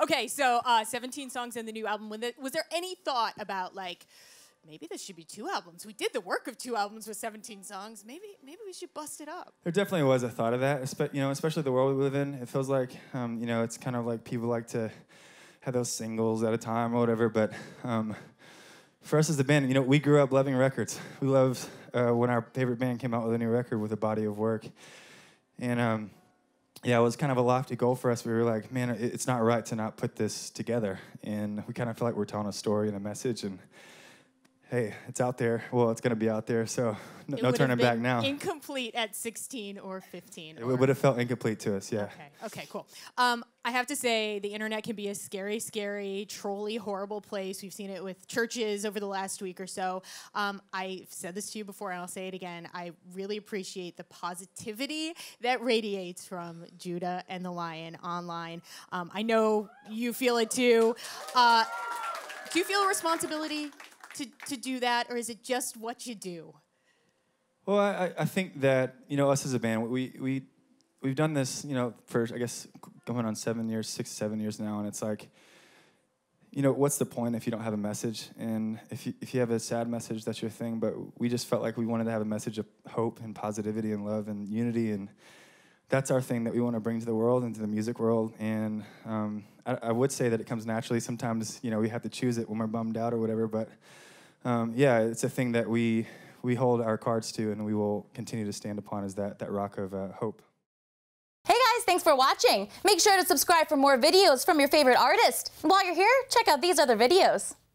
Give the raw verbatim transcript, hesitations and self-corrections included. Okay, so uh, seventeen songs in the new album. Was there any thought about, like, maybe this should be two albums? We did the work of two albums with seventeen songs. Maybe maybe we should bust it up. There definitely was a thought of that, you know, especially the world we live in. It feels like, um, you know, it's kind of like people like to have those singles at a time or whatever, but um, for us as a band, you know, we grew up loving records. We loved uh, when our favorite band came out with a new record with a body of work. And, um, yeah, it was kind of a lofty goal for us. We were like, man, it's not right to not put this together. And we kind of feel like we're telling a story and a message, and hey, it's out there. Well, it's going to be out there, so no, no turning back now. Incomplete at sixteen or fifteen. It or... would have felt incomplete to us, yeah. Okay, okay, cool. Um, I have to say, the internet can be a scary, scary, trolly, horrible place. We've seen it with churches over the last week or so. Um, I've said this to you before, and I'll say it again. I really appreciate the positivity that radiates from Judah and the Lion online. Um, I know you feel it, too. Uh, do you feel a responsibility To, to do that, or is it just what you do? Well, I, I think that, you know, us as a band, we, we, we've done this, you know, for, I guess, going on seven years, six, seven years now, and it's like, you know, what's the point if you don't have a message? And if you, if you have a sad message, that's your thing, but we just felt like we wanted to have a message of hope and positivity and love and unity, and that's our thing that we want to bring to the world and to the music world. And um, I, I would say that it comes naturally. Sometimes, you know, we have to choose it when we're bummed out or whatever, but Um, yeah, it's a thing that we we hold our cards to, and we will continue to stand upon as that, that rock of uh, hope. Hey guys, thanks for watching. Make sure to subscribe for more videos from your favorite artist. And while you're here, check out these other videos.